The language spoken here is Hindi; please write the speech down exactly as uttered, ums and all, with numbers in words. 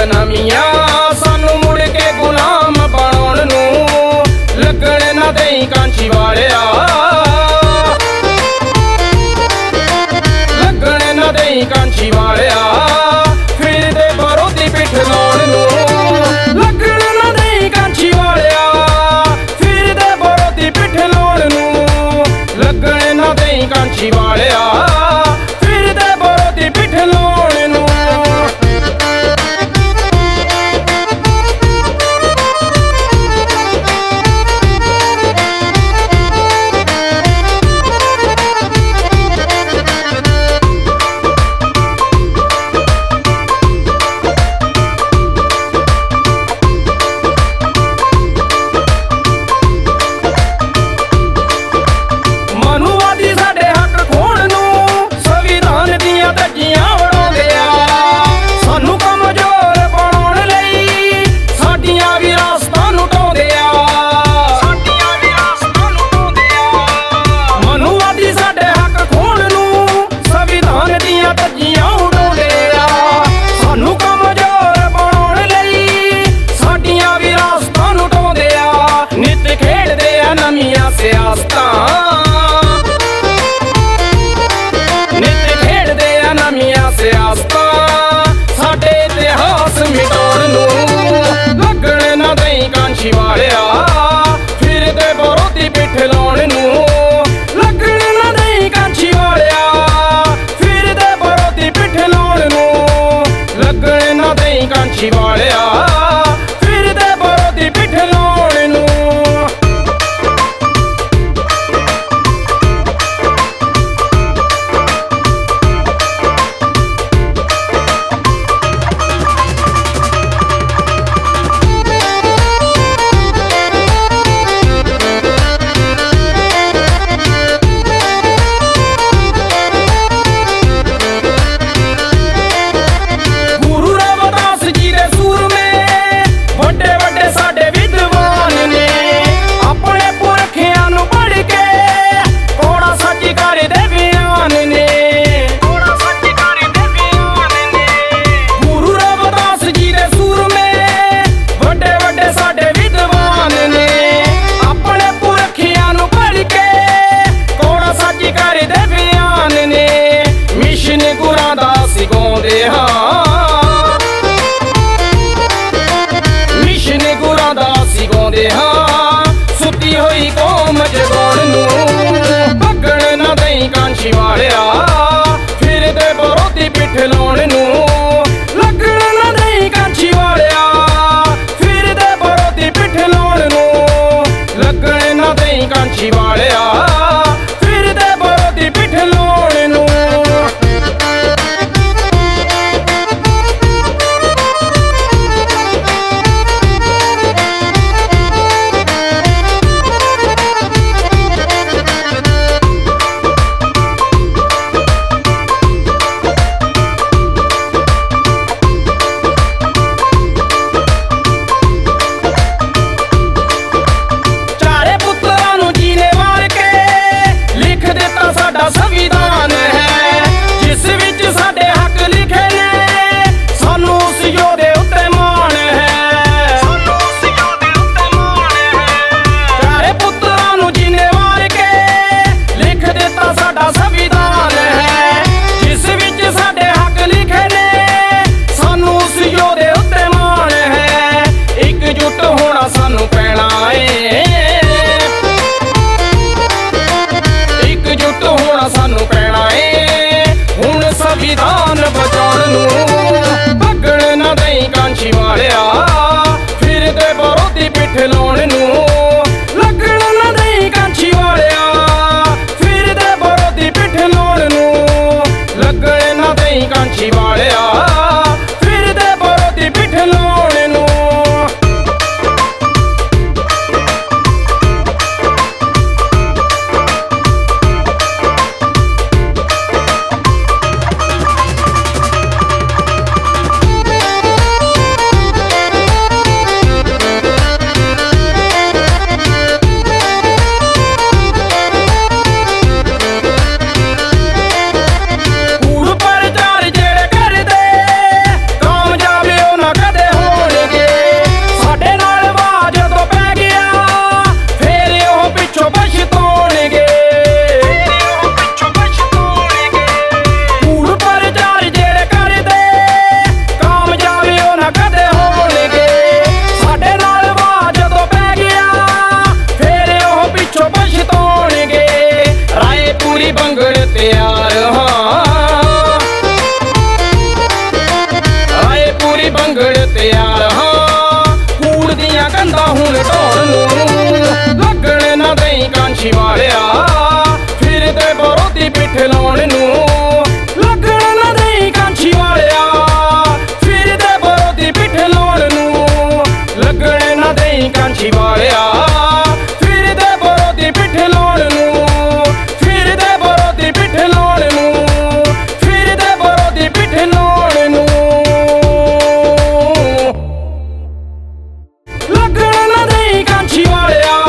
बदनामिया सानू मुड़ के गुलाम बनाउण नू लगण ना देई कांची वालिया, लगण ना देई कांची वालिया फिर दे बरोधी पिठ लाउण नू, लगण ना देई कांची वालिया फिर दे बरोधी पिठ लाउण नू, लगण ना देई कांची वालिया फिर दे बरोधी पिठ लाउण नू। गुरु रविदास जी दे सुर में शिवालिया फिर ते बरोती पिठ लाने नू लगन ना देई कांछी वालिया फिर ते बरोती पिठ लाने नू लगन ना देई कांछी वालिया फिर ते बरोती पिठ लाने नू फिर ते बरोती पिठ लाने नू फिर ते बरोती पिठ लाने नू लगन ना देई कांछी वालिया।